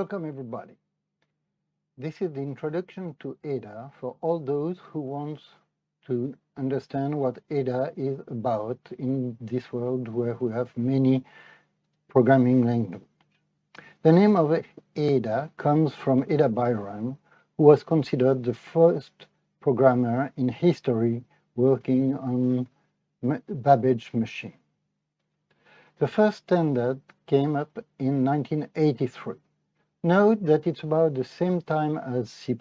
Welcome everybody. This is the introduction to Ada for all those who want to understand what Ada is about in this world where we have many programming languages. The name of Ada comes from Ada Byron, who was considered the first programmer in history working on Babbage machine. The first standard came up in 1983. Note that it's about the same time as C++,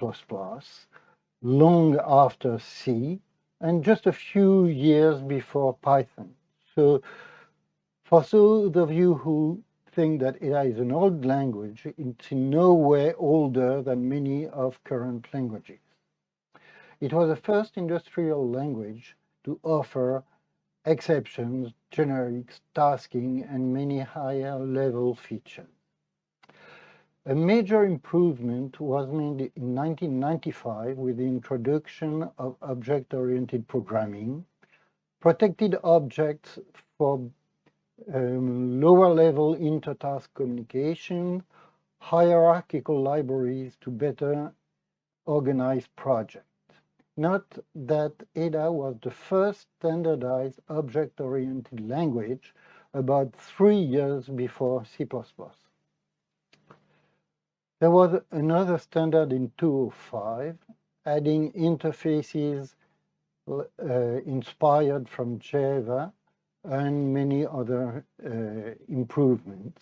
long after C, and just a few years before Python. So for those of you who think that Ada is an old language, it's in no way older than many of current languages. It was the first industrial language to offer exceptions, generics, tasking, and many higher level features. A major improvement was made in 1995 with the introduction of object-oriented programming, protected objects for lower-level inter-task communication, hierarchical libraries to better organize projects. Note that Ada was the first standardized object-oriented language about 3 years before C++. There was another standard in 2005, adding interfaces inspired from Java, and many other improvements.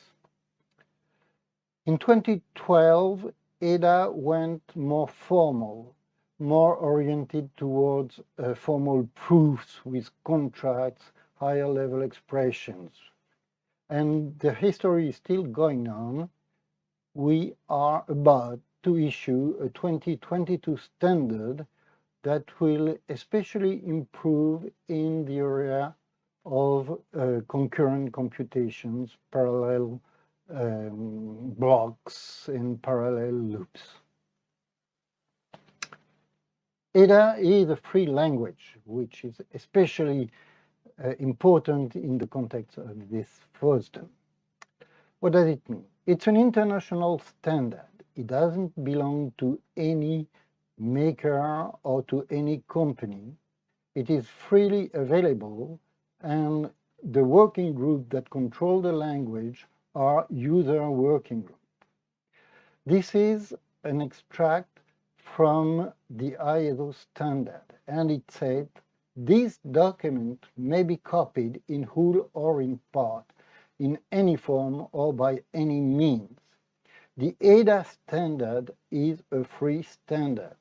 In 2012, Ada went more formal, more oriented towards formal proofs with contracts, higher level expressions. And the history is still going on. We are about to issue a 2022 standard that will especially improve in the area of concurrent computations, parallel blocks, and parallel loops. Ada is a free language, which is especially important in the context of this FOSDEM. What does it mean? It's an international standard. It doesn't belong to any maker or to any company. It is freely available, and the working group that control the language are user working group. This is an extract from the ISO standard, and it said this document may be copied in whole or in part, in any form or by any means. The Ada standard is a free standard,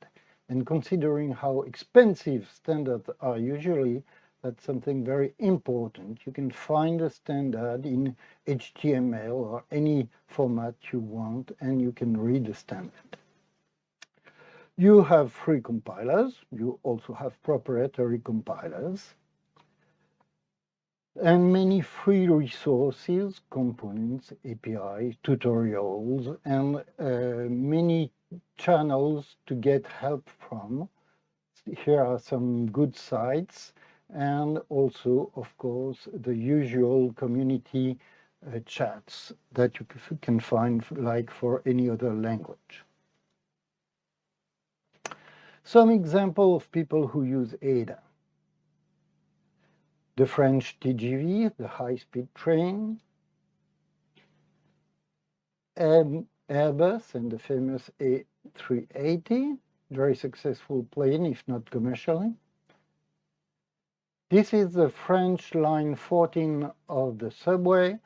and considering how expensive standards are usually, that's something very important. You can find a standard in HTML or any format you want, and you can read the standard. You have free compilers. You also have proprietary compilers, and many free resources, components, API, tutorials, and many channels to get help from. Here are some good sites, and also, of course, the usual community chats that you can find like for any other language. Some example of people who use Ada. The French TGV, the high-speed train, Airbus and the famous A380, very successful plane, if not commercially. This is the French line 14 of the subway,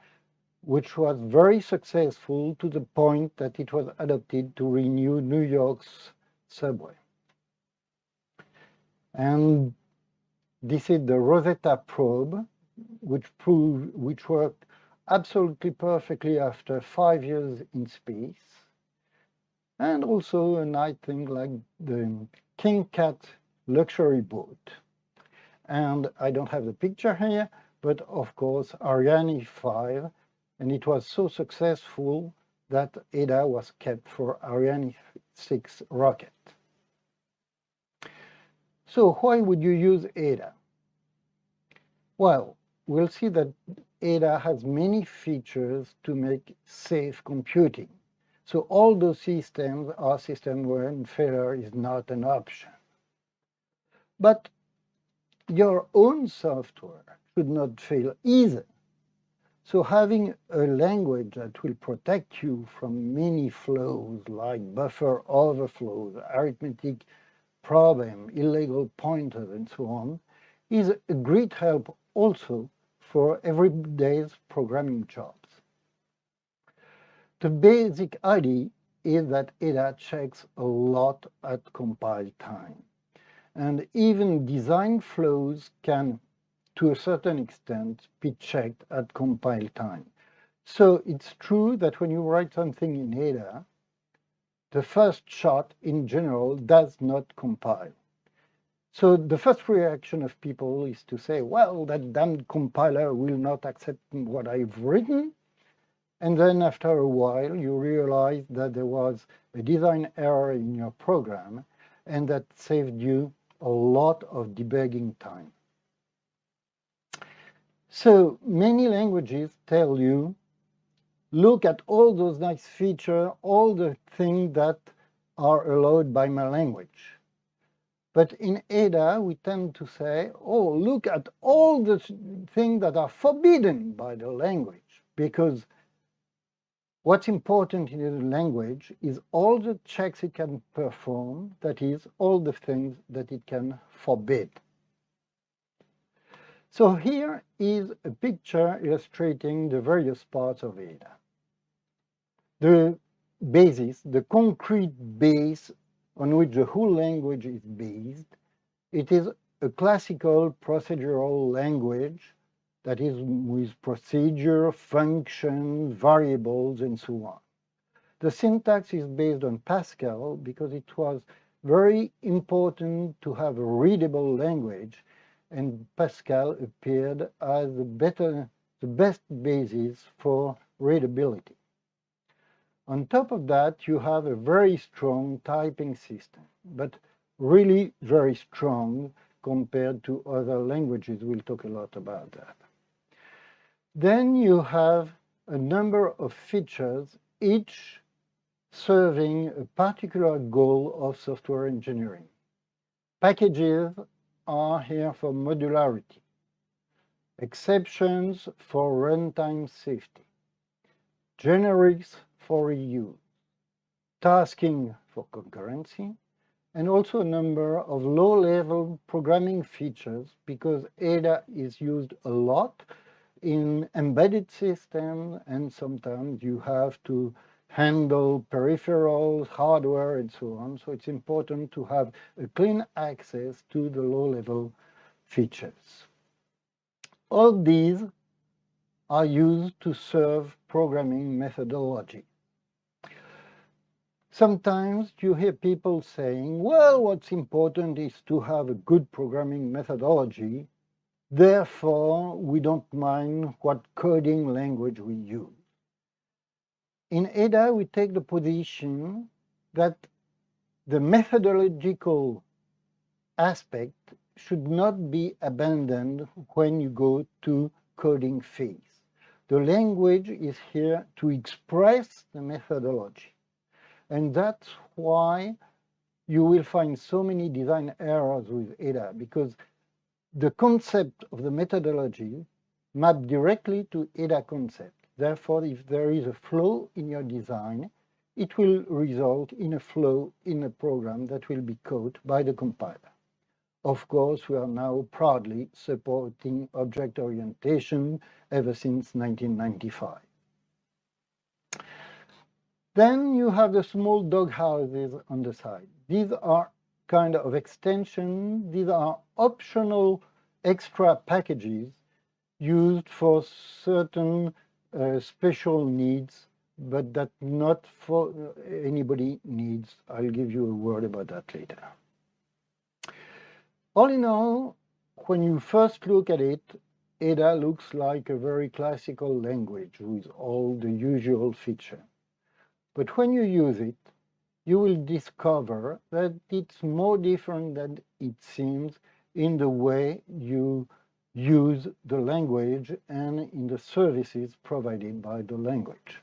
which was very successful to the point that it was adopted to renew New York's subway. And this is the Rosetta probe, which worked absolutely perfectly after 5 years in space. And also a nice thing like the King Cat luxury boat. And I don't have the picture here, but of course Ariane 5, and it was so successful that Ada was kept for Ariane 6 rocket. So why would you use Ada? Well, we'll see that Ada has many features to make safe computing, So all those systems are systems where failure is not an option. But your own software should not fail either. So having a language that will protect you from many flows like buffer overflows, arithmetic problem, illegal pointers, and so on, is a great help also for everyday programming jobs. The basic idea is that Ada checks a lot at compile time, and even design flows can, to a certain extent, be checked at compile time. So it's true that when you write something in Ada, the first shot in general does not compile. So the first reaction of people is to say, well, that damned compiler will not accept what I've written. And then after a while, you realize that there was a design error in your program, and that saved you a lot of debugging time. So many languages tell you, look at all those nice features, all the things that are allowed by my language. But in Ada, we tend to say, oh, look at all the things that are forbidden by the language, because what's important in the language is all the checks it can perform, that is, all the things that it can forbid. So here is a picture illustrating the various parts of Ada. The basis, the concrete base on which the whole language is based, it is a classical procedural language, that is, with procedure, function, variables, and so on. The syntax is based on Pascal because it was very important to have a readable language, and Pascal appeared as the best basis for readability. On top of that, you have a very strong typing system, but really very strong compared to other languages. We'll talk a lot about that. Then you have a number of features, each serving a particular goal of software engineering. Packages are here for modularity, exceptions for runtime safety, generics for reuse, tasking for concurrency, and also a number of low-level programming features, because Ada is used a lot in embedded systems, and sometimes you have to handle peripherals, hardware, and so on. So it's important to have a clean access to the low-level features. All these are used to serve programming methodology. Sometimes you hear people saying, well, what's important is to have a good programming methodology, therefore we don't mind what coding language we use. In Ada, we take the position that the methodological aspect should not be abandoned when you go to coding phase. The language is here to express the methodology. And that's why you will find so many design errors with Ada, because the concept of the methodology maps directly to Ada concept. Therefore, if there is a flaw in your design, it will result in a flaw in a program that will be coded by the compiler. Of course, we are now proudly supporting object orientation ever since 1995. Then you have the small doghouses on the side. These are kind of extensions. These are optional extra packages used for certain special needs, but that not for anybody needs. I'll give you a word about that later. All in all, when you first look at it, Ada looks like a very classical language with all the usual features. But when you use it, you will discover that it's more different than it seems in the way you use the language and in the services provided by the language.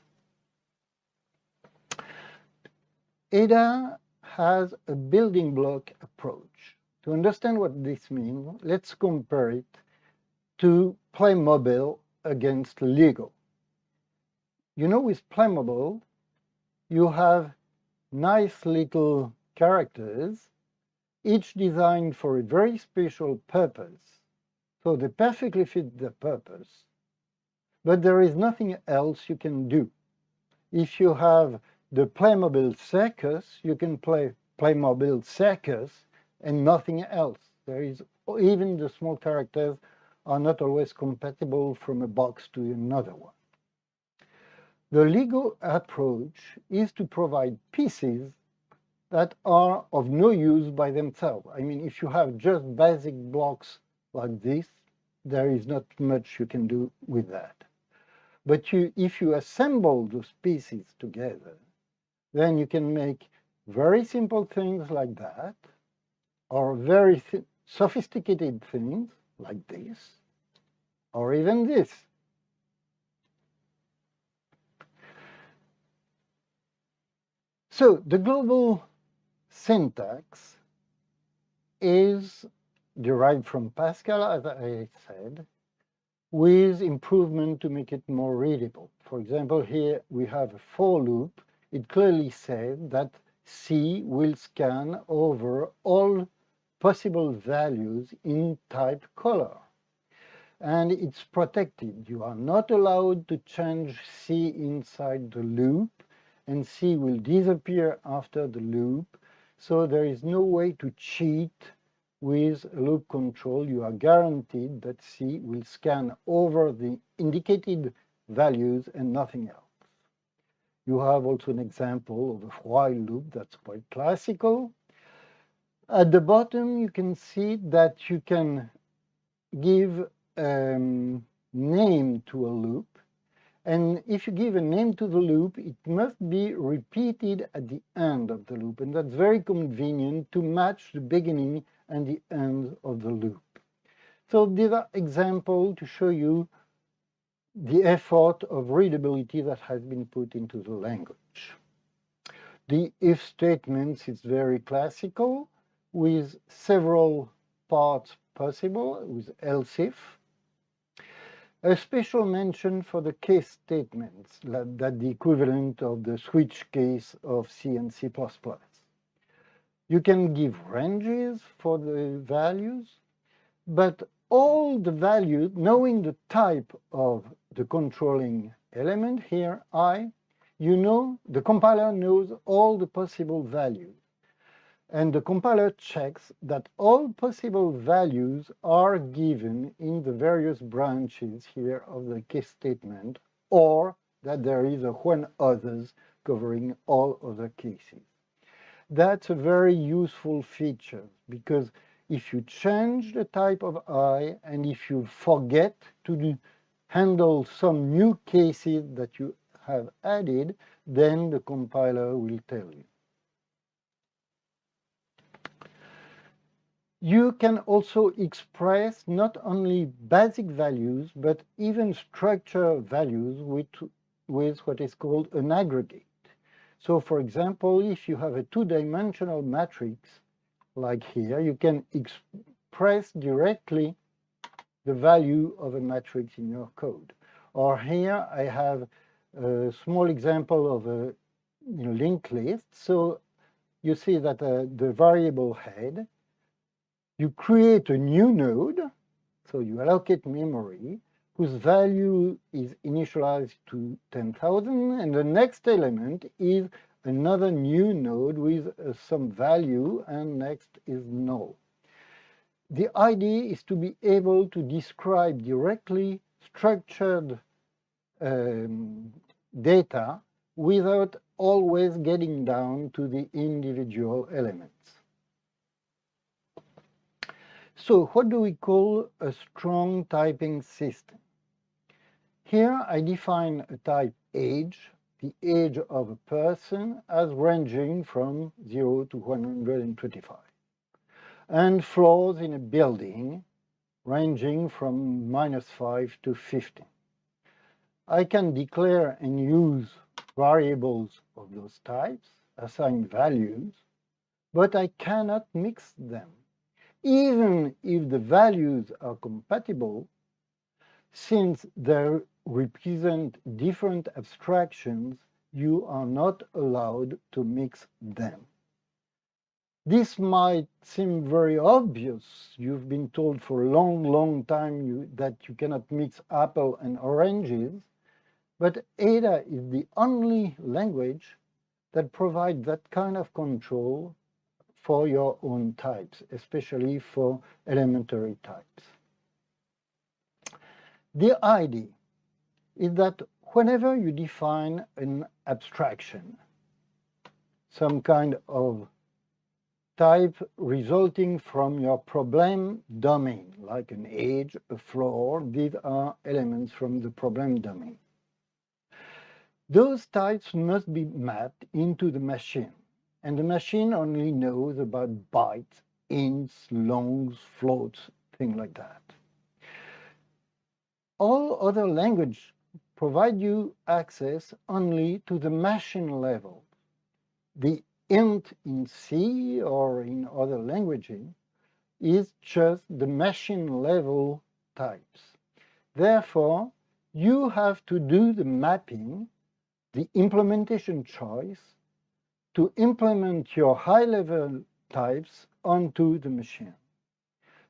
Ada has a building block approach. To understand what this means, let's compare it to Playmobil against Lego. You know, with Playmobil, you have nice little characters, each designed for a very special purpose. So they perfectly fit the purpose, but there is nothing else you can do. If you have the Playmobil circus, you can play Playmobil circus and nothing else. There is, even the small characters are not always compatible from a box to another one. The Lego approach is to provide pieces that are of no use by themselves. I mean, if you have just basic blocks like this, there is not much you can do with that. But if you assemble those pieces together, then you can make very simple things like that, or very sophisticated things like this, or even this. So the global syntax is derived from Pascal, as I said, with improvement to make it more readable. For example, here we have a for loop. It clearly said that C will scan over all possible values in type color. And it's protected. You are not allowed to change C inside the loop, and C will disappear after the loop. So there is no way to cheat with loop control. You are guaranteed that C will scan over the indicated values and nothing else. You have also an example of a while loop that's quite classical. At the bottom, you can see that you can give a name to a loop. And if you give a name to the loop, it must be repeated at the end of the loop. And that's very convenient to match the beginning and the end of the loop. So these are examples to show you the effort of readability that has been put into the language. The if statements is very classical, with several parts possible, with else if. A special mention for the case statements, that the equivalent of the switch case of C and C++. You can give ranges for the values, but all the values, knowing the type of the controlling element here, I, you know, the compiler knows all the possible values. And the compiler checks that all possible values are given in the various branches here of the case statement, or that there is a when others covering all other cases. That's a very useful feature, because if you change the type of I and if you forget to handle some new cases that you have added, then the compiler will tell you. You can also express not only basic values, but even structure values with what is called an aggregate. So for example, if you have a two-dimensional matrix, like here, you can express directly the value of a matrix in your code. Or here I have a small example of a linked list. So you see that the variable head, you create a new node, so you allocate memory, whose value is initialized to 10,000, and the next element is another new node with some value, and next is null. The idea is to be able to describe directly structured data without always getting down to the individual elements. So what do we call a strong typing system? Here I define a type age, the age of a person, as ranging from 0 to 125. And floors in a building ranging from -5 to 50. I can declare and use variables of those types. assign values, but I cannot mix them. Even if the values are compatible, since they represent different abstractions, you are not allowed to mix them. This might seem very obvious. You've been told for a long, long time that you cannot mix apples and oranges, but Ada is the only language that provides that kind of control for your own types, especially for elementary types. The idea is that whenever you define an abstraction, some kind of type resulting from your problem domain, like an age, a floor, these are elements from the problem domain. Those types must be mapped into the machine, and the machine only knows about bytes, ints, longs, floats, things like that. All other languages provide you access only to the machine level. The int in C or in other languages is just the machine level types. Therefore, you have to do the mapping, the implementation choice, to implement your high-level types onto the machine.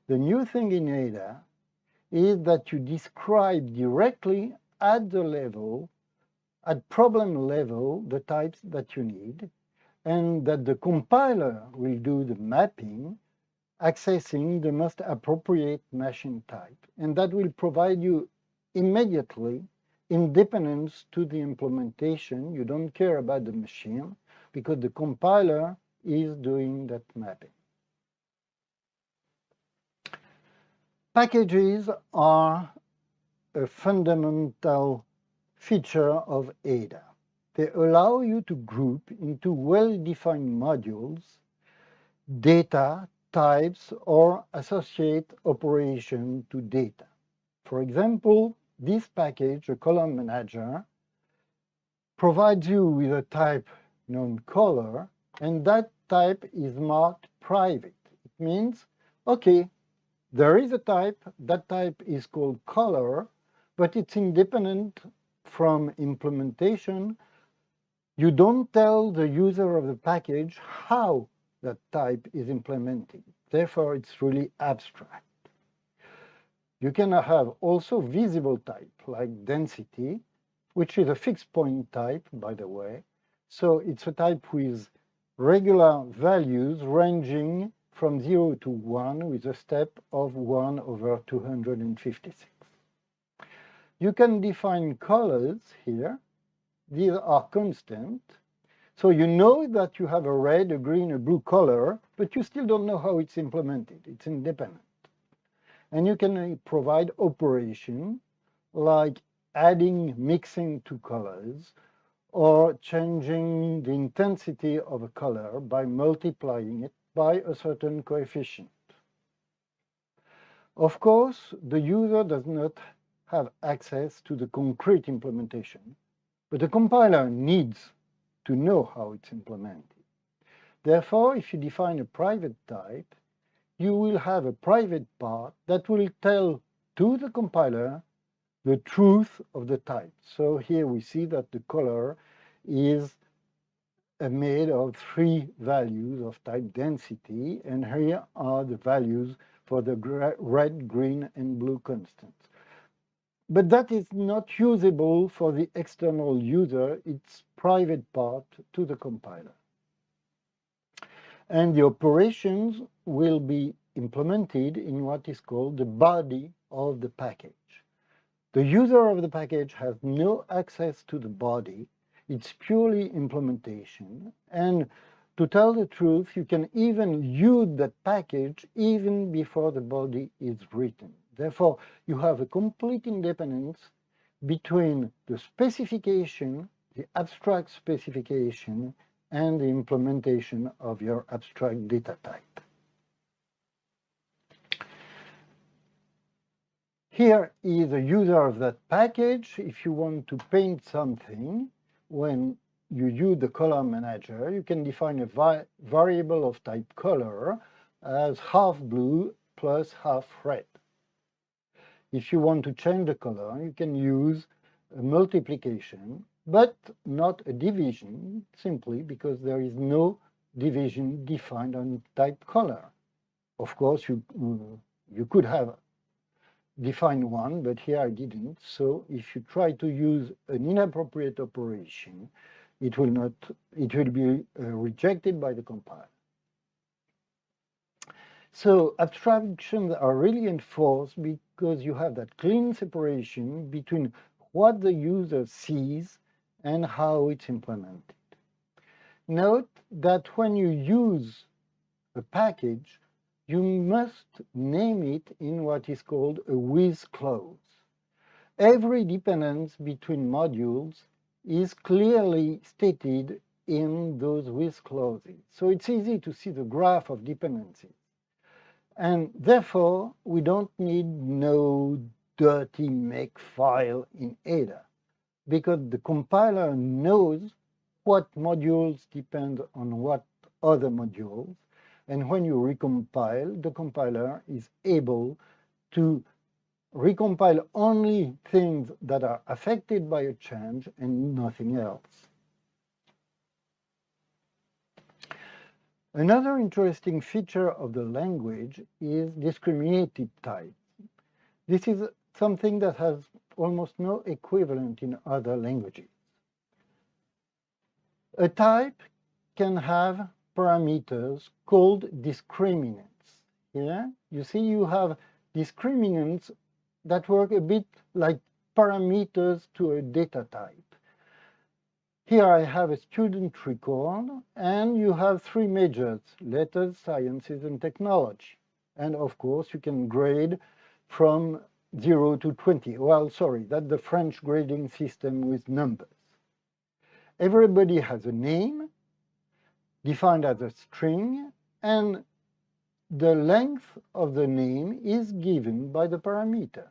The new thing in Ada is that you describe directly at the level, at problem level, the types that you need, and that the compiler will do the mapping, accessing the most appropriate machine type, and that will provide you immediately independence to the implementation. You don't care about the machine because the compiler is doing that mapping. Packages are a fundamental feature of Ada. They allow you to group into well-defined modules, data, types, or associate operation to data. For example, this package, a column manager, provides you with a type known color, and that type is marked private. It means, okay, there is a type, that type is called color, but it's independent from implementation. You don't tell the user of the package how that type is implemented. Therefore, it's really abstract. You can have also visible type, like density, which is a fixed point type, by the way. So it's a type with regular values ranging from 0 to 1 with a step of 1 over 256. You can define colors here. These are constant, so you know that you have a red, a green, a blue color, but you still don't know how it's implemented. It's independent. And you can provide operation like adding, mixing two colors, or changing the intensity of a color by multiplying it by a certain coefficient. Of course, the user does not have access to the concrete implementation, but the compiler needs to know how it's implemented. Therefore, if you define a private type, you will have a private part that will tell to the compiler the truth of the type. So here we see that the color is made of three values of type density, and here are the values for the red, green, and blue constants. But that is not usable for the external user. It's private part to the compiler. And the operations will be implemented in what is called the body of the package. The user of the package has no access to the body. It's purely implementation. And to tell the truth, you can even use that package even before the body is written. Therefore, you have a complete independence between the specification, the abstract specification, and the implementation of your abstract data type. Here is a user of that package. If you want to paint something, when you use the color manager, you can define a variable of type color as half blue plus half red. If you want to change the color, you can use a multiplication, but not a division, simply because there is no division defined on type color. Of course, you could have defined one, but here I didn't. So if you try to use an inappropriate operation, it will not. It will be rejected by the compiler. So abstractions are really enforced because you have that clean separation between what the user sees and how it's implemented. Note that when you use a package, you must name it in what is called a with clause. Every dependence between modules is clearly stated in those with clauses. So it's easy to see the graph of dependencies. And therefore, we don't need no dirty makefile in Ada, because the compiler knows what modules depend on what other modules, and when you recompile, the compiler is able to recompile only things that are affected by a change and nothing else. Another interesting feature of the language is discriminated type. This is something that has almost no equivalent in other languages. A type can have parameters called discriminants. Here, you see you have discriminants that work a bit like parameters to a data type. Here I have a student record, and you have three majors: letters, sciences, and technology. And of course, you can grade from 0 to 20. Well, sorry, that's the French grading system with numbers. Everybody has a name, defined as a string, and the length of the name is given by the parameter.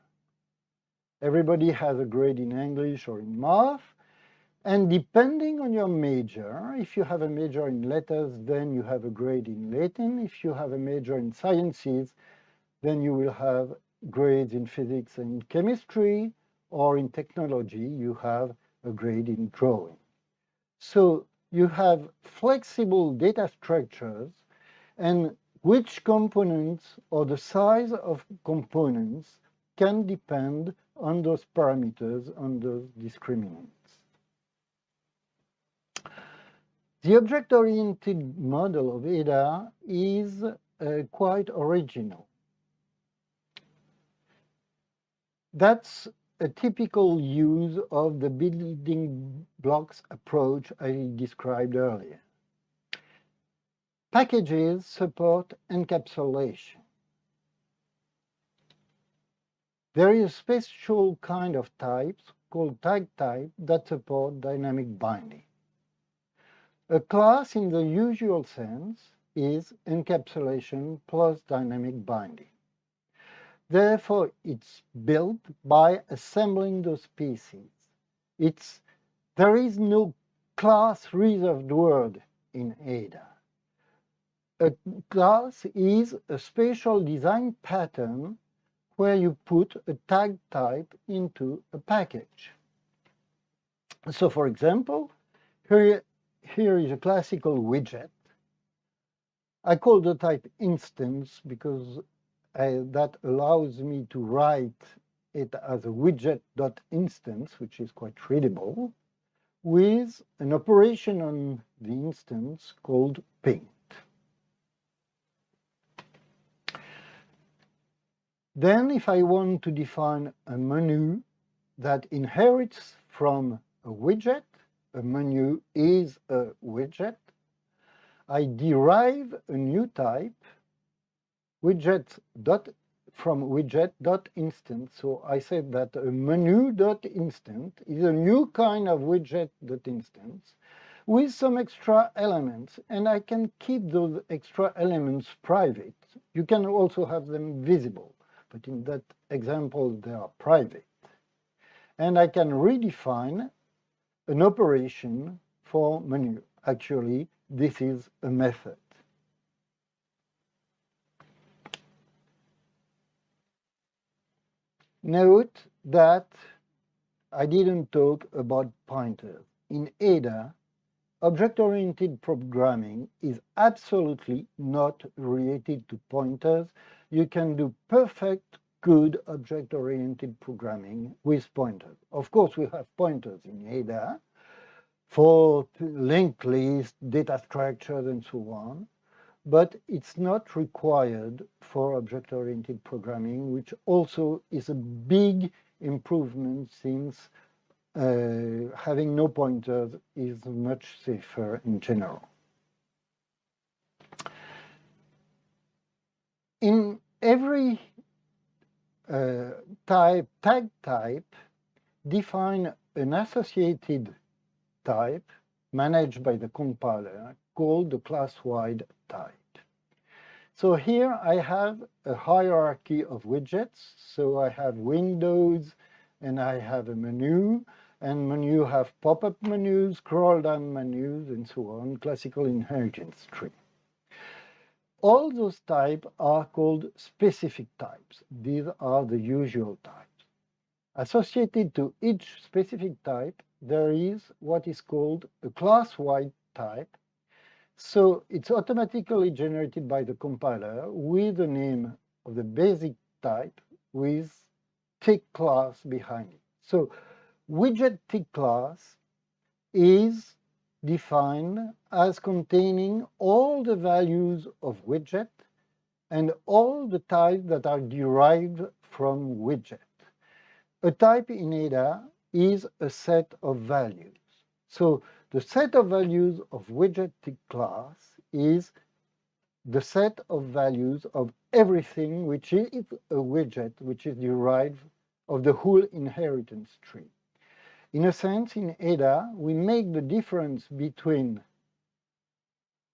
Everybody has a grade in English or in math, and depending on your major, if you have a major in letters, then you have a grade in Latin. If you have a major in sciences, then you will have grades in physics and chemistry, or in technology, you have a grade in drawing. So you have flexible data structures, and which components or the size of components can depend on those parameters, on those discriminants. The object-oriented model of Ada is quite original. That's a typical use of the building blocks approach I described earlier. Packages support encapsulation. There is a special kind of types called tag type that support dynamic binding. A class in the usual sense is encapsulation plus dynamic binding. Therefore, it's built by assembling those pieces. There is no class reserved word in Ada. A class is a special design pattern where you put a tag type into a package. So, for example, here is a classical widget. I call the type instance because that allows me to write it as a widget.instance, which is quite readable, with an operation on the instance called paint. Then, if I want to define a menu that inherits from a menu is a widget, I derive a new type from widget.instance. So I said that a menu.instance is a new kind of widget.instance with some extra elements, and I can keep those extra elements private. You can also have them visible, but in that example they are private. And I can redefine an operation for menu. Actually, this is a method. Note that I didn't talk about pointers. In Ada, object-oriented programming is absolutely not related to pointers. You can do perfect, good object-oriented programming with pointers. Of course, we have pointers in Ada for linked lists, data structures, and so on, but it's not required for object-oriented programming, which also is a big improvement since having no pointers is much safer in general. In every tag type, define an associated type managed by the compiler called the class-wide type. So here I have a hierarchy of widgets. So I have windows, and I have a menu, and menu have pop-up menus, scroll-down menus, and so on, classical inheritance tree. All those types are called specific types. These are the usual types. Associated to each specific type, there is what is called a class-wide type. So it's automatically generated by the compiler with the name of the basic type with tick class behind it. So widget tick class is defined as containing all the values of widget and all the types that are derived from widget. A type in Ada is a set of values. So the set of values of widget tick class is the set of values of everything which is a widget, which is derived of the whole inheritance tree. In a sense, in Ada, we make the difference between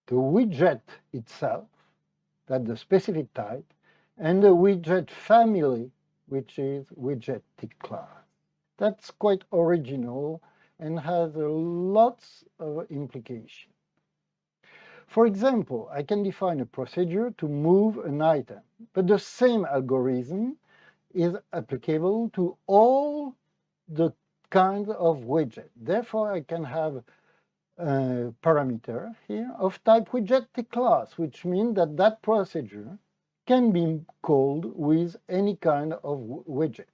the widget itself, that's the specific type, and the widget family, which is widget tick class. That's quite original and has lots of implications. For example, I can define a procedure to move an item, but the same algorithm is applicable to all the kinds of widgets. Therefore, I can have a parameter here of type widget tick class, which means that that procedure can be called with any kind of widget.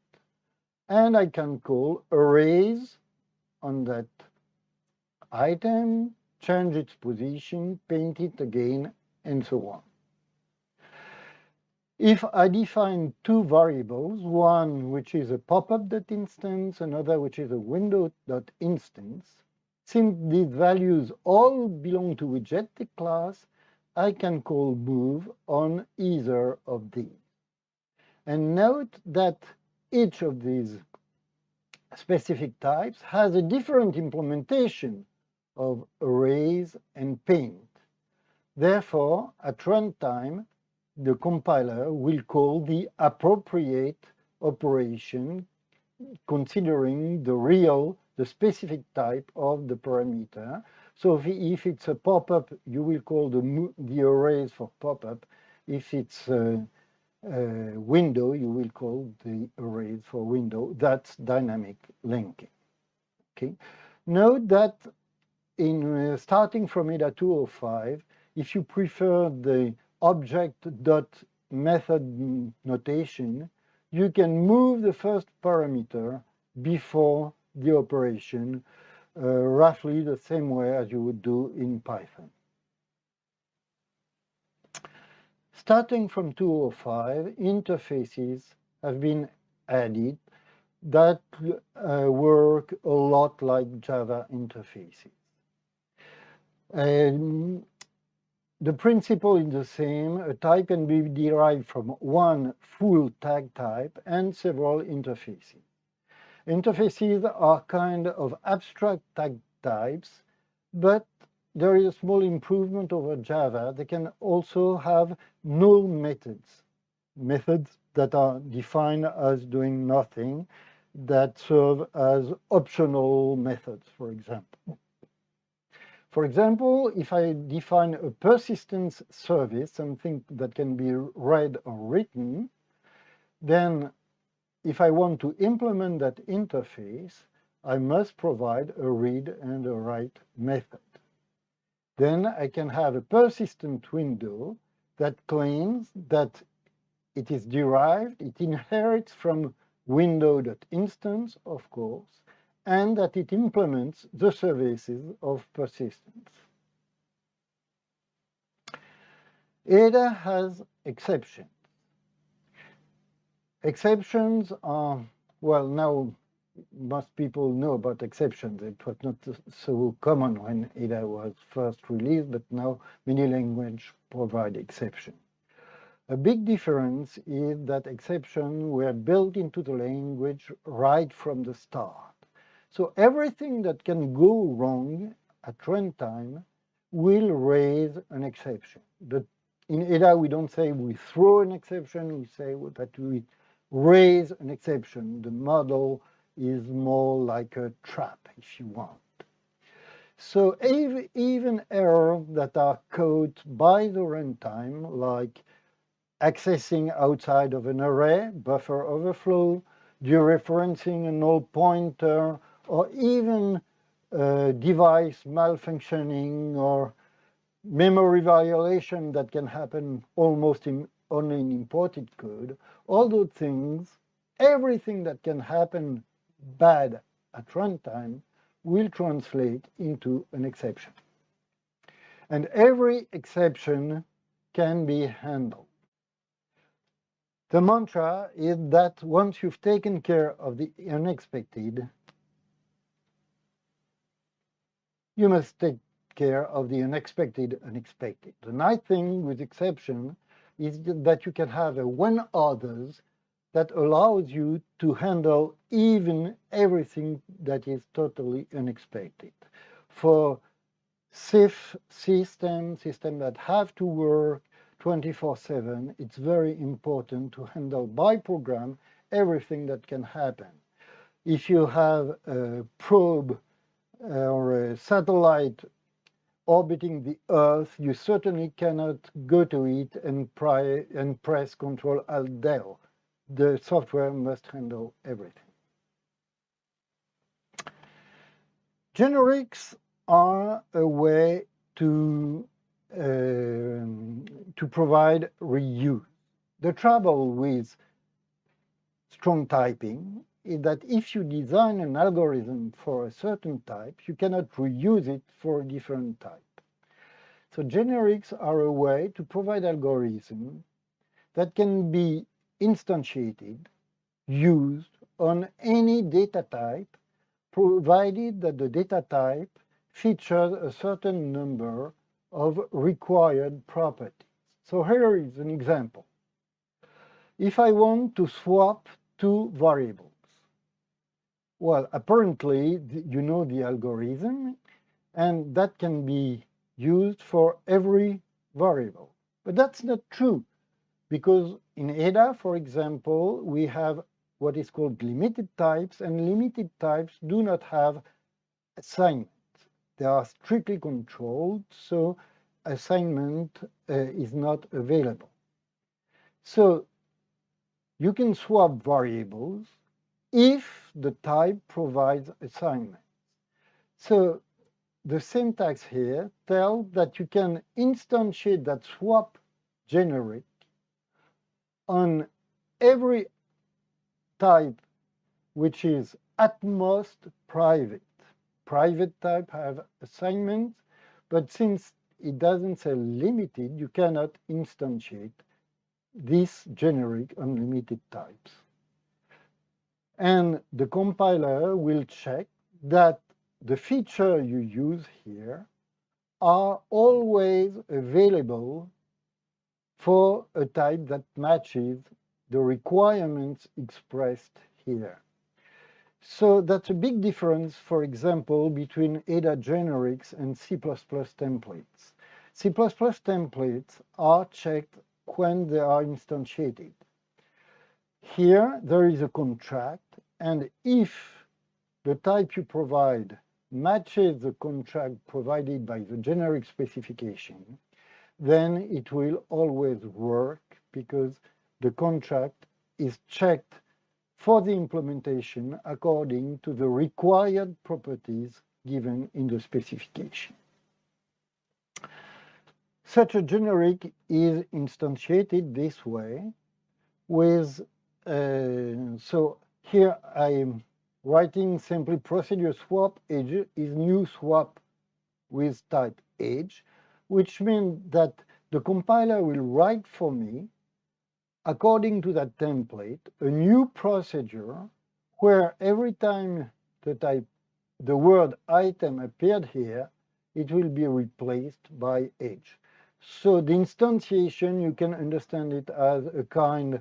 And I can call arrays on that item, change its position, paint it again, and so on. If I define two variables, one which is a popup.instance, another which is a window.instance, since these values all belong to widget class, I can call move on either of these. And note that each of these specific types has a different implementation of arrays and paint. Therefore, at runtime, the compiler will call the appropriate operation considering the specific type of the parameter. So if it's a pop-up, you will call the arrays for pop-up. If it's a window, you will call the arrays for window. That's dynamic linking. Okay. Note that starting from Ada 205, if you prefer the object.method notation, you can move the first parameter before the operation, roughly the same way as you would do in Python. Starting from 205, interfaces have been added that work a lot like Java interfaces. The principle is the same. A type can be derived from one full tag type and several interfaces. Interfaces are kind of abstract tag types, but there is a small improvement over Java. They can also have null methods, methods that are defined as doing nothing, that serve as optional methods, for example. For example, if I define a persistence service, something that can be read or written, then if I want to implement that interface, I must provide a read and a write method. Then I can have a persistent window that claims that it is derived, it inherits from window.instance, of course, and that it implements the services of persistence. Ada has exceptions. Exceptions are, well, now most people know about exceptions. It was not so common when Ada was first released, but now many languages provide exceptions. A big difference is that exceptions were built into the language right from the start. So everything that can go wrong at runtime will raise an exception. But in Ada, we don't say we throw an exception, we say that we raise an exception. The model is more like a trap, if you want. So even errors that are caught by the runtime, like accessing outside of an array, buffer overflow, dereferencing a null pointer, or even device malfunctioning or memory violation that can happen almost only in imported code, all those things, everything that can happen bad at runtime will translate into an exception. And every exception can be handled. The mantra is that once you've taken care of the unexpected, you must take care of the unexpected unexpected. The nice thing with exception is that you can have a when others that allows you to handle even everything that is totally unexpected. For SIF systems that have to work 24/7, it's very important to handle by program everything that can happen. If you have a probe or a satellite orbiting the Earth, you certainly cannot go to it and press Control Alt Del. The software must handle everything. Generics are a way to provide reuse. The trouble with strong typing is that if you design an algorithm for a certain type, you cannot reuse it for a different type. So generics are a way to provide algorithms that can be instantiated, used on any data type, provided that the data type features a certain number of required properties. So here is an example. If I want to swap two variables, well, apparently you know the algorithm, and that can be used for every variable. But that's not true, because in Ada, for example, we have what is called limited types, and limited types do not have assignment. They are strictly controlled, so assignment is not available. So you can swap variables if the type provides assignment. So the syntax here tells that you can instantiate that swap generic on every type which is at most private. Private type have assignments, but since it doesn't say limited, you cannot instantiate this generic on limited types. And the compiler will check that the feature you use here are always available for a type that matches the requirements expressed here. So that's a big difference, for example, between Ada generics and C++ templates. C++ templates are checked when they are instantiated. Here, there is a contract, and if the type you provide matches the contract provided by the generic specification, then it will always work because the contract is checked for the implementation according to the required properties given in the specification. Such a generic is instantiated this way with, so here I am writing simply procedure swap age is new swap with type age, which means that the compiler will write for me, according to that template, a new procedure where every time the type, the word item appeared here, it will be replaced by age. So the instantiation, you can understand it as a kind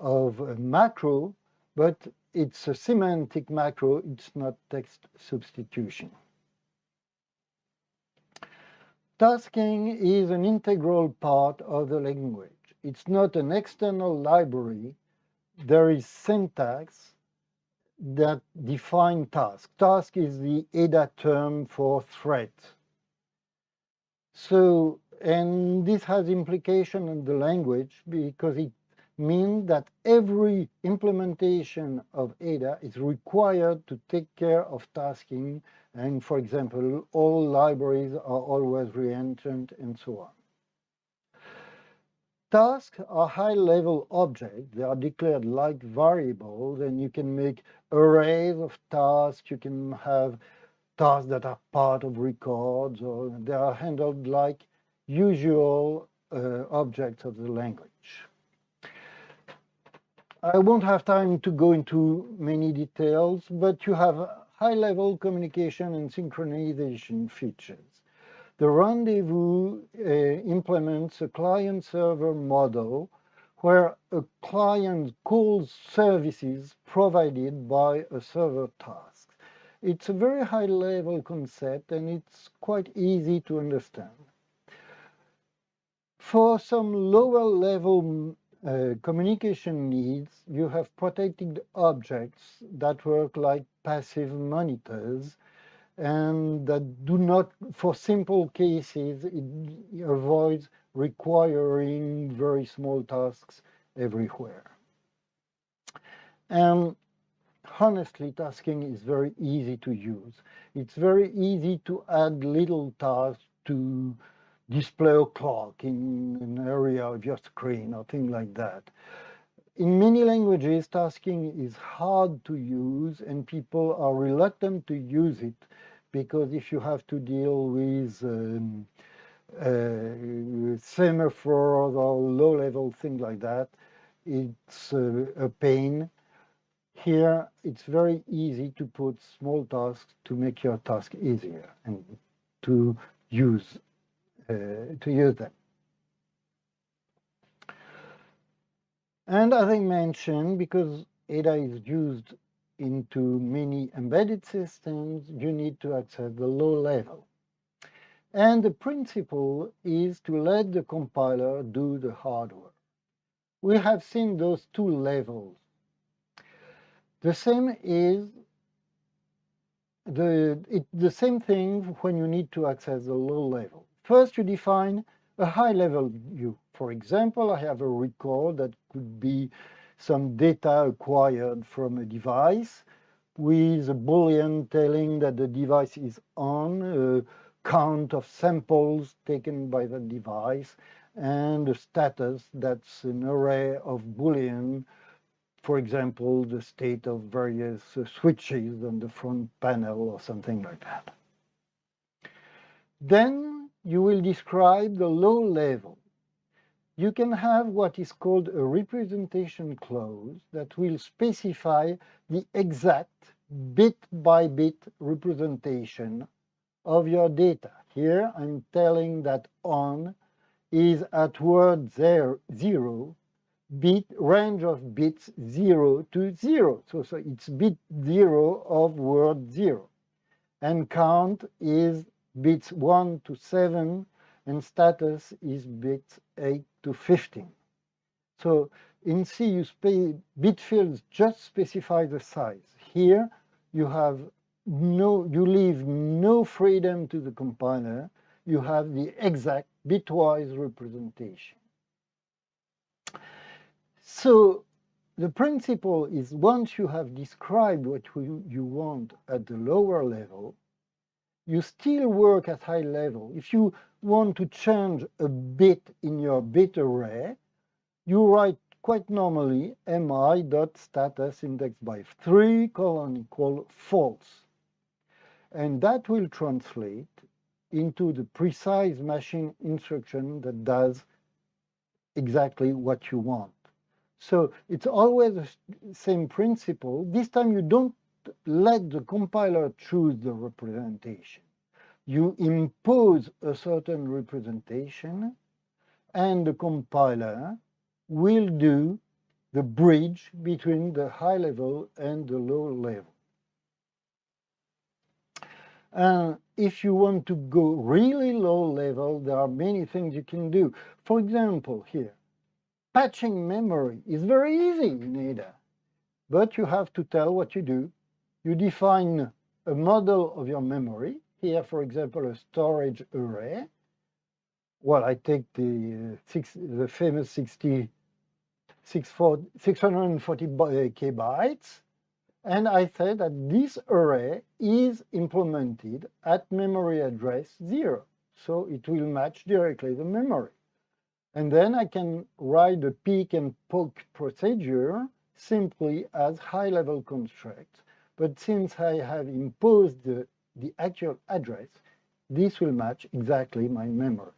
of a macro, but it's a semantic macro, it's not text substitution. Tasking is an integral part of the language. It's not an external library. There is syntax that defines task. Task is the Ada term for thread. So, and this has implication on the language because it means that every implementation of Ada is required to take care of tasking. And for example, all libraries are always re-entrant and so on. Tasks are high-level objects. They are declared like variables, and you can make arrays of tasks. You can have tasks that are part of records, or they are handled like usual objects of the language. I won't have time to go into many details, but you have high-level communication and synchronization features. The rendezvous implements a client-server model where a client calls services provided by a server task. It's a very high-level concept and it's quite easy to understand. For some lower-level communication needs, you have protected objects that work like passive monitors, and that do not, for simple cases, it avoids requiring very small tasks everywhere. And honestly, tasking is very easy to use. It's very easy to add little tasks to display a clock in an area of your screen or things like that. In many languages, tasking is hard to use and people are reluctant to use it, because if you have to deal with semaphores or low-level things like that, it's a pain. Here, it's very easy to put small tasks to make your task easier and to use them. And as I mentioned, because Ada is used into many embedded systems, you need to access the low level. And the principle is to let the compiler do the hard work. We have seen those two levels. The same is the same thing when you need to access the low level. First, you define a high level view. For example, I have a record that could be some data acquired from a device with a Boolean telling that the device is on, a count of samples taken by the device, and a status that's an array of Boolean, for example, the state of various switches on the front panel or something like that. Then you will describe the low level. You can have what is called a representation clause that will specify the exact bit-by-bit representation of your data. Here I'm telling that on is at word 0, range of bits 0 to 0. So it's bit 0 of word 0. And count is bits 1 to 7. And status is bits 8 to 15. So in C, you bit fields just specify the size. Here you have no, you leave no freedom to the compiler. You have the exact bitwise representation. So the principle is, once you have described what you want at the lower level, you still work at high level. If you want to change a bit in your bit array, you write quite normally mi.statusIndex3:= false. And that will translate into the precise machine instruction that does exactly what you want. So it's always the same principle. This time you don't let the compiler choose the representation. You impose a certain representation, and the compiler will do the bridge between the high level and the low level. And if you want to go really low level, there are many things you can do. For example, here, patching memory is very easy in Ada, but you have to tell what you do. You define a model of your memory. Here, for example, a storage array. Well, I take the famous 640 bytes, and I say that this array is implemented at memory address 0, so it will match directly the memory. And then I can write the pick and poke procedure simply as high-level constructs. But since I have imposed the actual address, this will match exactly my memory.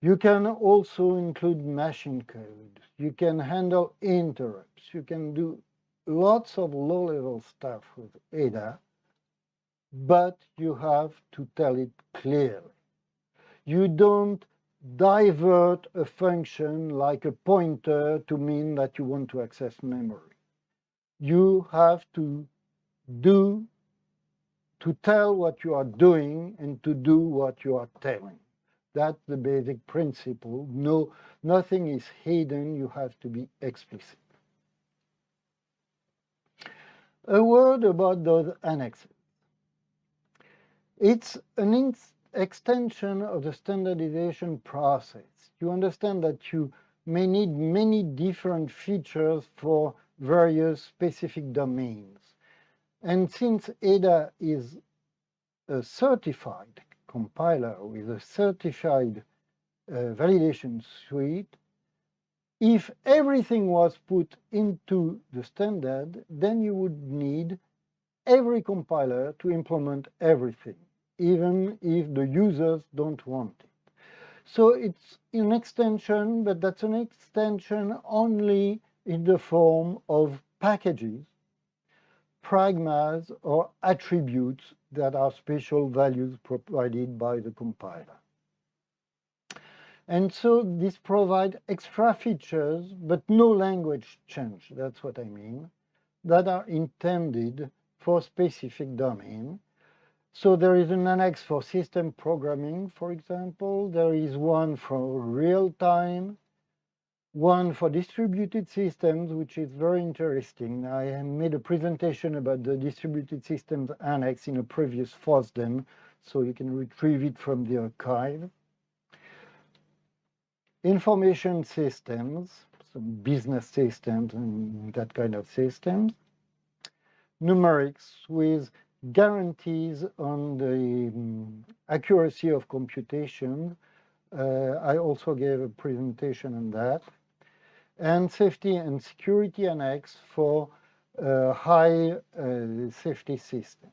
You can also include machine code. You can handle interrupts. You can do lots of low-level stuff with Ada, but you have to tell it clearly. You don't divert a function like a pointer to mean that you want to access memory. You have to tell what you are doing and to do what you are telling. That's the basic principle. No, nothing is hidden. You have to be explicit. A word about those annexes. It's an extension of the standardization process. You understand that you may need many different features for various specific domains. And since Ada is a certified compiler with a certified validation suite, if everything was put into the standard, then you would need every compiler to implement everything, even if the users don't want it. So it's an extension, but that's an extension only in the form of packages, pragmas, or attributes that are special values provided by the compiler. And so this provides extra features, but no language change, that's what I mean, that are intended for specific domain. So there is an annex for system programming, for example. There is one for real-time, one for distributed systems, which is very interesting. I made a presentation about the distributed systems annex in a previous FOSDEM, so you can retrieve it from the archive. Information systems, some business systems and that kind of systems. Numerics with guarantees on the accuracy of computation. I also gave a presentation on that. And safety and security annex for high safety systems.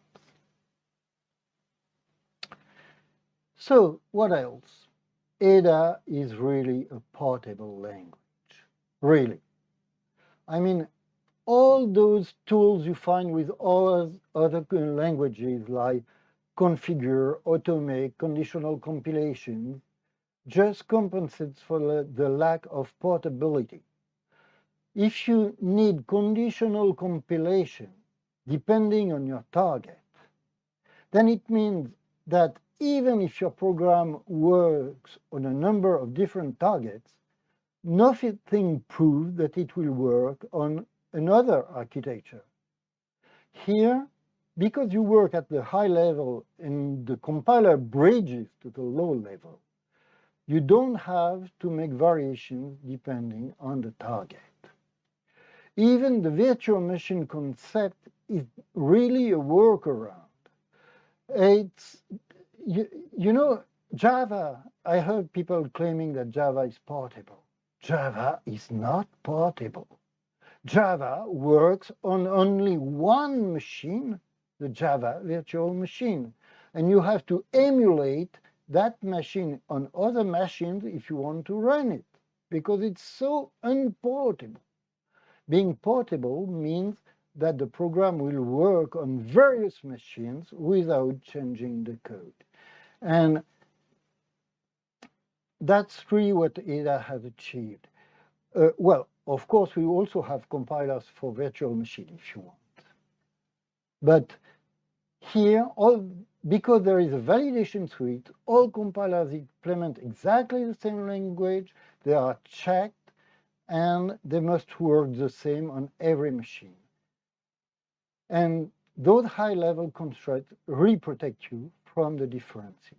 So what else? Ada is really a portable language, really. I mean, all those tools you find with all other languages like configure, automate, conditional compilation, just compensates for the lack of portability. If you need conditional compilation depending on your target, then it means that even if your program works on a number of different targets, nothing proves that it will work on another architecture. Here, because you work at the high level and the compiler bridges to the low level, you don't have to make variations depending on the target. Even the virtual machine concept is really a workaround. It's, you know, Java, I heard people claiming that Java is portable. Java is not portable. Java works on only one machine, the Java virtual machine, and you have to emulate that machine on other machines if you want to run it, because it's so unportable. Being portable means that the program will work on various machines without changing the code. And that's really what Ada has achieved. Well, of course, we also have compilers for virtual machine if you want. But here, because there is a validation suite, all compilers implement exactly the same language, they are checked, and they must work the same on every machine. And those high-level constructs really protect you from the differences.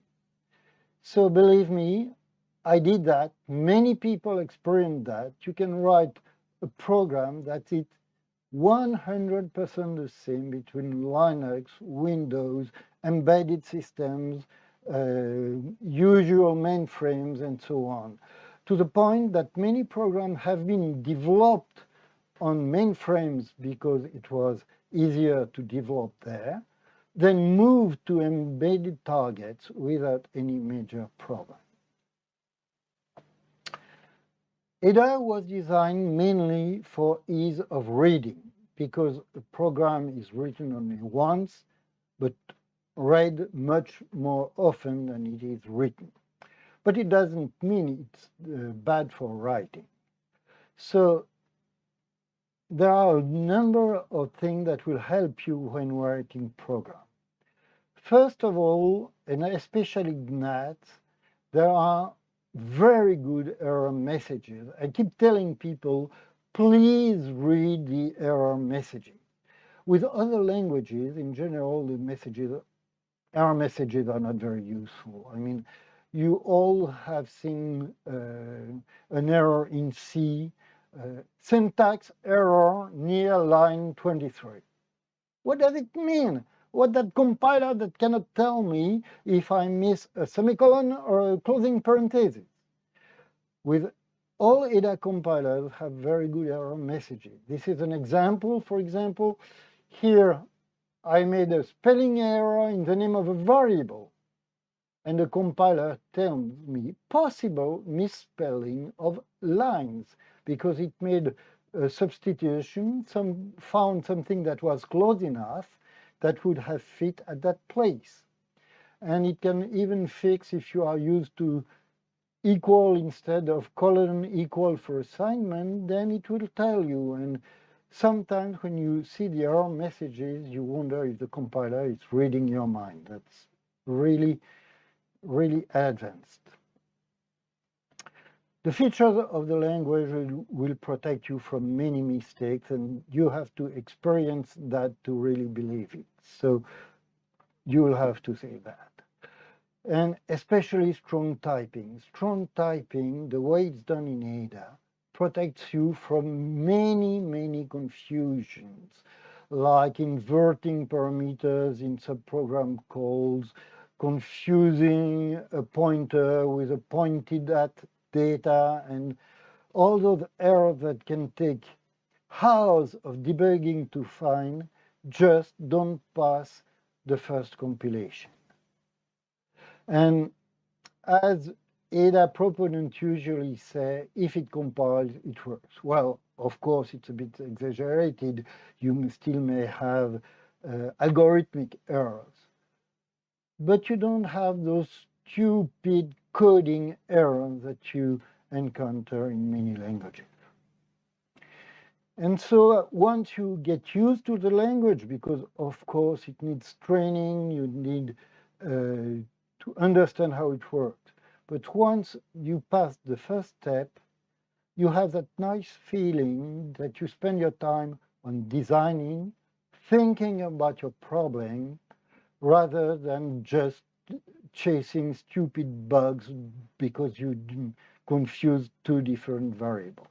So believe me, I did that. Many people experience that. You can write a program that is 100% the same between Linux, Windows, embedded systems, usual mainframes, and so on, to the point that many programs have been developed on mainframes because it was easier to develop there, then moved to embedded targets without any major problem. Ada was designed mainly for ease of reading, because a program is written only once, but read much more often than it is written. But it doesn't mean it's bad for writing. So there are a number of things that will help you when writing programs. First of all, and especially GNAT, there are very good error messages. I keep telling people, please read the error messages. With other languages, in general, the error messages are not very useful. I mean, you all have seen an error in C, syntax error near line 23. What does it mean? What that compiler that cannot tell me if I miss a semicolon or a closing parenthesis. With all Ada compilers have very good error messages. This is an example. For example, here I made a spelling error in the name of a variable, and the compiler tells me possible misspelling of lines because it made a substitution, found something that was close enough that would have fit at that place. And it can even fix if you are used to equal instead of colon equal for assignment, then it will tell you. And sometimes when you see the error messages, you wonder if the compiler is reading your mind. That's really, really advanced. The features of the language will protect you from many mistakes, and you have to experience that to really believe it. So you will have to say that. And especially strong typing. Strong typing, the way it's done in Ada, protects you from many, many confusions, like inverting parameters in subprogram calls, confusing a pointer with a pointed at data, and all those errors that can take hours of debugging to find just don't pass the first compilation. And as Ada proponents usually say, if it compiles, it works. Well, of course, it's a bit exaggerated. You still may have algorithmic errors, but you don't have those stupid coding errors that you encounter in many languages. And so once you get used to the language, because of course it needs training, you need to understand how it works. But once you pass the first step, you have that nice feeling that you spend your time on designing, thinking about your problem rather than just chasing stupid bugs because you confused two different variables.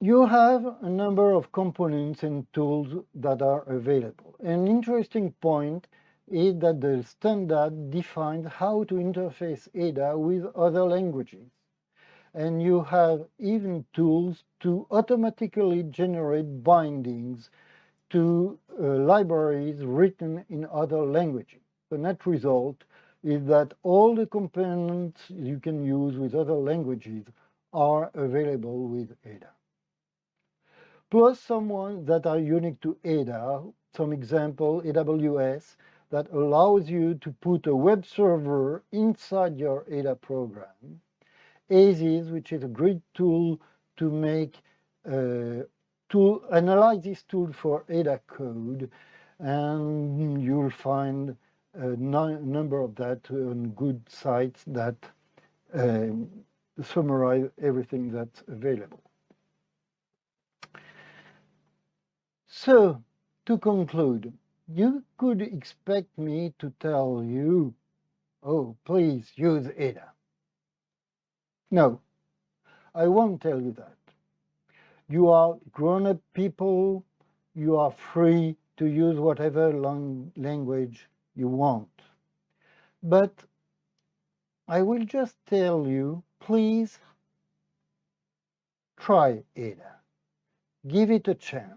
You have a number of components and tools that are available. An interesting point is that the standard defines how to interface Ada with other languages. And you have even tools to automatically generate bindings to libraries written in other languages. The net result is that all the components you can use with other languages are available with Ada. Plus some ones that are unique to Ada, some example, AWS, that allows you to put a web server inside your Ada program. ASIS, which is a great tool to make, to analyze this tool for Ada code, and you'll find a number of that on good sites that summarize everything that's available. So, to conclude, you could expect me to tell you, oh, please use Ada. No, I won't tell you that. You are grown-up people. You are free to use whatever language you want. But I will just tell you, please try Ada. Give it a chance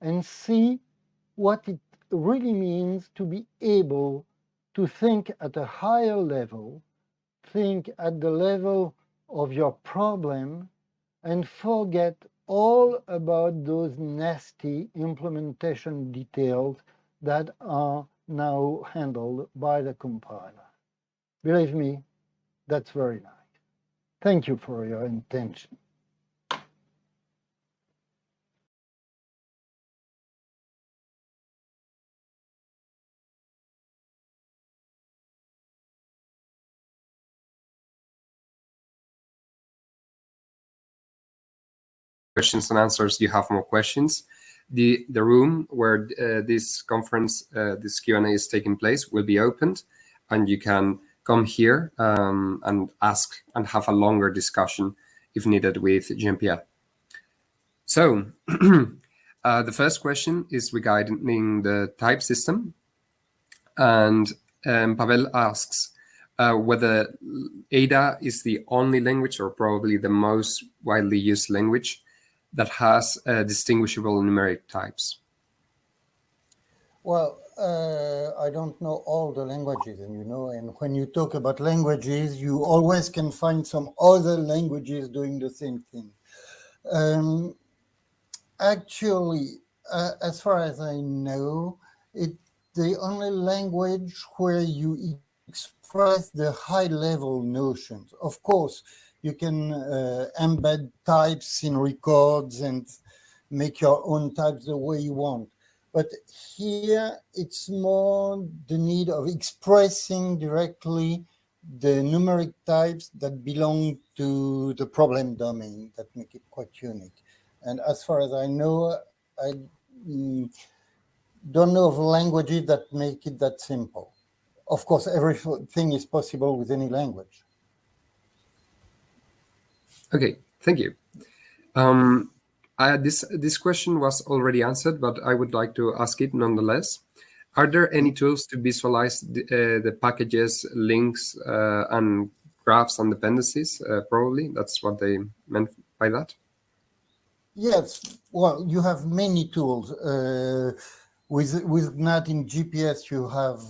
and see what it really means to be able to think at a higher level, think at the level of your problem, and forget all about those nasty implementation details that are now handled by the compiler. Believe me, that's very nice. Thank you for your attention. Questions and answers. You have more questions. The room where this conference, this Q&A is taking place, will be opened, and you can come here and ask and have a longer discussion if needed with Jean-Pierre. So the first question is regarding the type system, and Pavel asks whether Ada is the only language, or probably the most widely used language, that has distinguishable numeric types? Well, I don't know all the languages, and you know, and when you talk about languages, you always can find some other languages doing the same thing. Actually, as far as I know, it's the only language where you express the high-level notions. Of course, you can embed types in records and make your own types the way you want. But here, it's more the need of expressing directly the numeric types that belong to the problem domain that make it quite unique. And as far as I know, I don't know of languages that make it that simple. Of course, everything is possible with any language. Okay, thank you. This question was already answered, but I would like to ask it nonetheless. Are there any tools to visualize the packages, links, and graphs and dependencies? Probably that's what they meant by that. Yes. Well, you have many tools. With GNAT in GPS, you have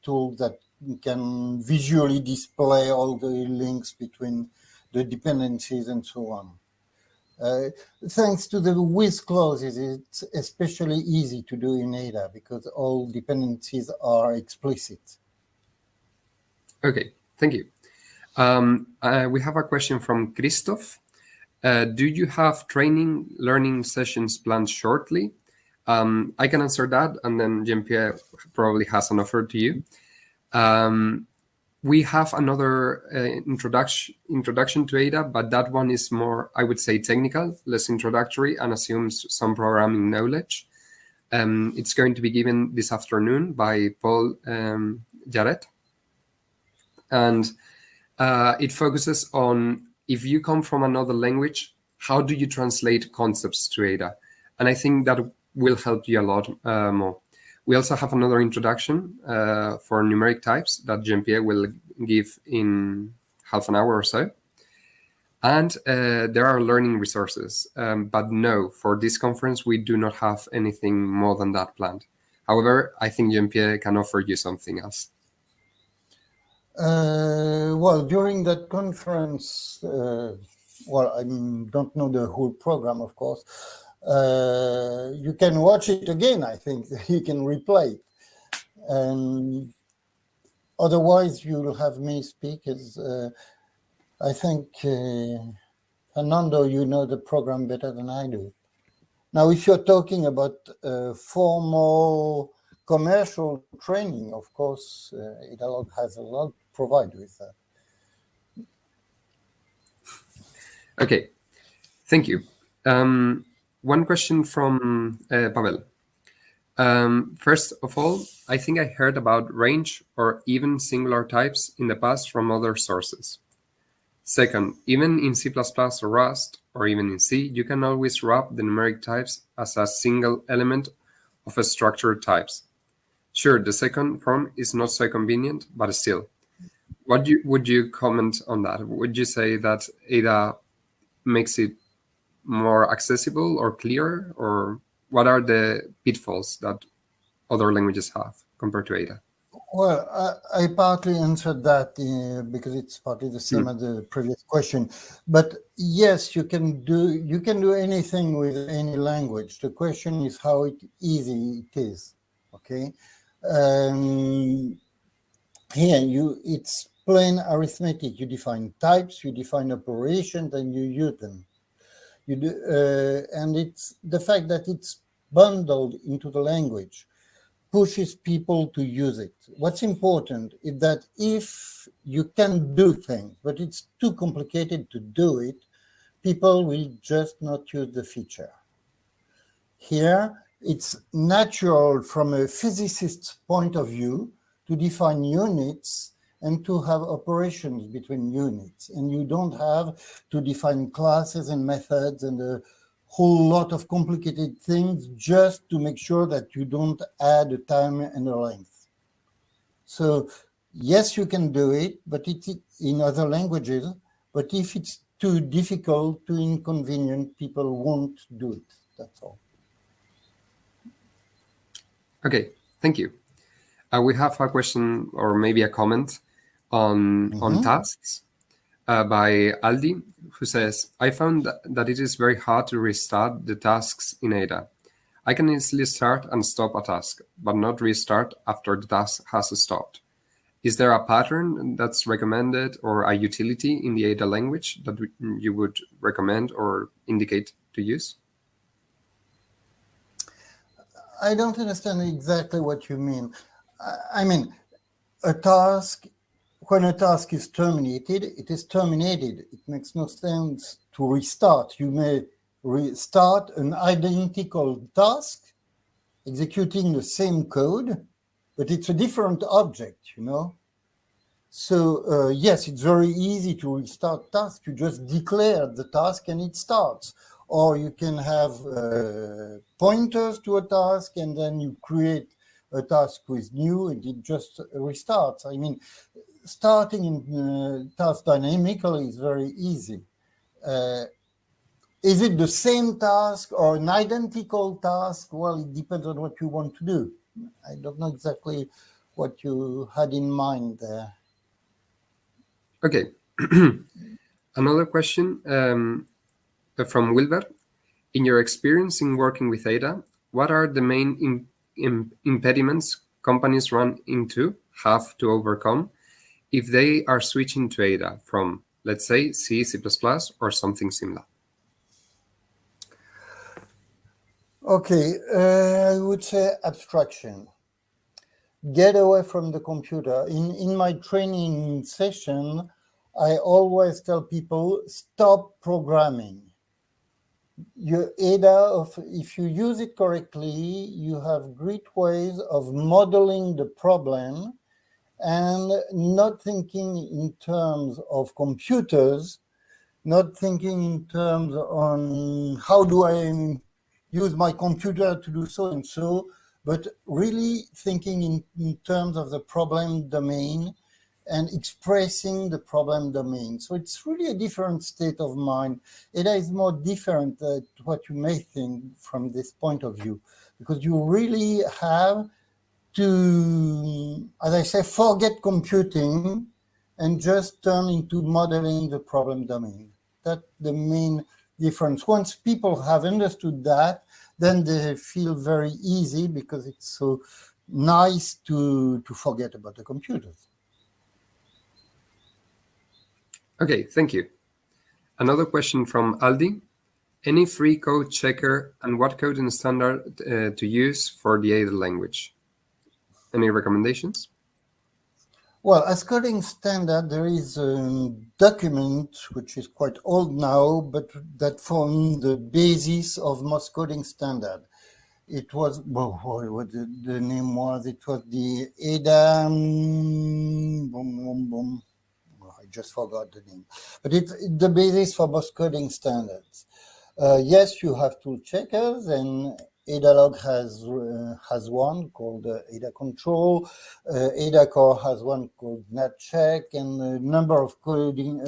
tools that can visually display all the links between the dependencies and so on. Thanks to the with clauses, it's especially easy to do in Ada because all dependencies are explicit. Okay, thank you. We have a question from Christoph. Do you have training learning sessions planned shortly? I can answer that, and then Jean-Pierre probably has an offer to you. We have another introduction to Ada, but that one is more, I would say, technical, less introductory, and assumes some programming knowledge. It's going to be given this afternoon by Paul Jarret. And it focuses on, if you come from another language, how do you translate concepts to Ada? And I think that will help you a lot more. We also have another introduction for numeric types that Jean-Pierre will give in half an hour or so. And there are learning resources. But no, for this conference, we do not have anything more than that planned. However, I think Jean-Pierre can offer you something else. Well, during that conference, well, I don't know the whole program, of course. You can watch it again, I think. You can replay it. Otherwise, you'll have me speak. As, I think, Fernando, you know the program better than I do. Now, if you're talking about formal commercial training, of course, AdaLog has a lot to provide with that. Okay, thank you. One question from Pavel. First of all, I think I heard about range or even singular types in the past from other sources. Second, even in C++ or Rust, or even in C, you can always wrap the numeric types as a single element of a structured types. Sure, the second form is not so convenient, but still. What would you comment on that? Would you say that Ada makes it more accessible or clearer, or what are the pitfalls that other languages have compared to Ada? Well, I partly answered that because it's partly the same as the previous question. But yes, you can do anything with any language. The question is how easy it is. Okay, here it's plain arithmetic. You define types, you define operations, and you use them. You do, and it's the fact that it's bundled into the language pushes people to use it. What's important is that if you can do things, but it's too complicated to do it, people will just not use the feature. Here, it's natural from a physicist's point of view to define units and to have operations between units. And you don't have to define classes and methods and a whole lot of complicated things just to make sure that you don't add a time and a length. So yes, you can do it, but it's in other languages, but if it's too difficult, too inconvenient, people won't do it, that's all. Okay, thank you. We have a question or maybe a comment on tasks by Aldi, who says, I found that it is very hard to restart the tasks in Ada. I can easily start and stop a task, but not restart after the task has stopped. Is there a pattern that's recommended or a utility in the Ada language that you would recommend or indicate to use? I don't understand exactly what you mean. I mean, a task, when a task is terminated, it is terminated. It makes no sense to restart. You may restart an identical task, executing the same code, but it's a different object, you know? So, yes, it's very easy to restart tasks. You just declare the task and it starts. Or you can have pointers to a task and then you create a task with new and it just restarts. I mean, starting in task dynamically is very easy. Is it the same task or an identical task? Well, it depends on what you want to do. I don't know exactly what you had in mind there. Okay. Another question from Wilbert. In your experience in working with Ada, what are the main impediments companies run into, have to overcome, if they are switching to Ada from, let's say, C, C++, or something similar? Okay, I would say abstraction. get away from the computer. In my training session, I always tell people, stop programming. Your Ada, if you use it correctly, you have great ways of modeling the problem and not thinking in terms of computers, not thinking in terms on how do I use my computer to do so and so, but really thinking in terms of the problem domain and expressing the problem domain. So it's really a different state of mind. It is more different than what you may think from this point of view, because you really have to, as I say, forget computing and just turn into modeling the problem domain. That's the main difference. Once people have understood that, then they feel very easy, because it's so nice to forget about the computers. Okay, thank you. Another question from Aldi. Any free code checker and what coding standard to use for the Ada language? Any recommendations? Well, as coding standard, there is a document which is quite old now, but that formed the basis of most coding standard. It was, well, what the name was, it was the Ada, just forgot the name, but it's the basis for most coding standards. Yes, you have tool checkers, and AdaLog has one called Ada Control. AdaCore has one called NatCheck, and a number of coding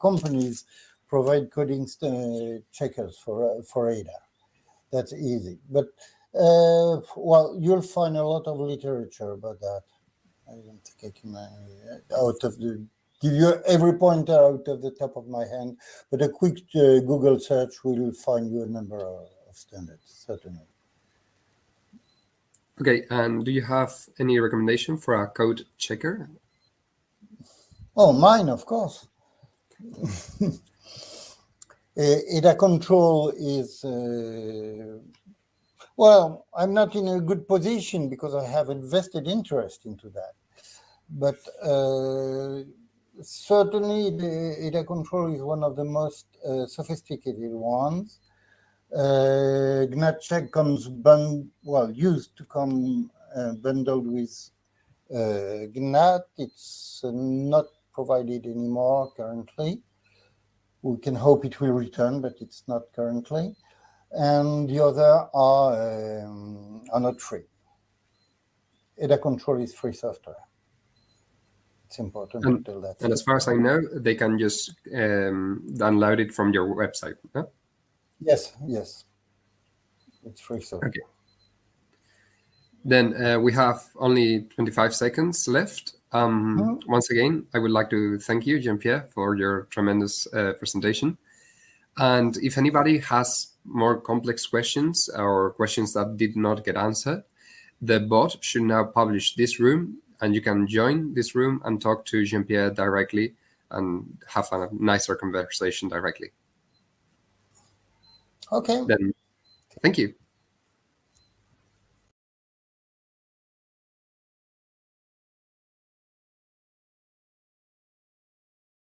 companies provide coding checkers for Ada. That's easy, but well, you'll find a lot of literature about that. I don't think I can out of the give you every pointer out of the top of my hand, but a quick Google search will find you a number of standards, certainly. Okay, and do you have any recommendation for a code checker? Oh, mine, of course. Ada Control is, well, I'm not in a good position because I have invested interest into that, but certainly, the Ada Control is one of the most sophisticated ones. GNAT comes bundled with GNAT. It's not provided anymore currently. We can hope it will return, but it's not currently. And the other are not free. Ada Control is free software. It's important to tell that. And as far as I know, they can just download it from your website. No? Yes, yes. It's free. So. Okay. Then we have only 25 seconds left. Once again, I would like to thank you, Jean-Pierre, for your tremendous presentation. And if anybody has more complex questions or questions that did not get answered, the bot should now publish this room. And you can join this room and talk to Jean-Pierre directly and have a nicer conversation directly. Okay. Then, thank you.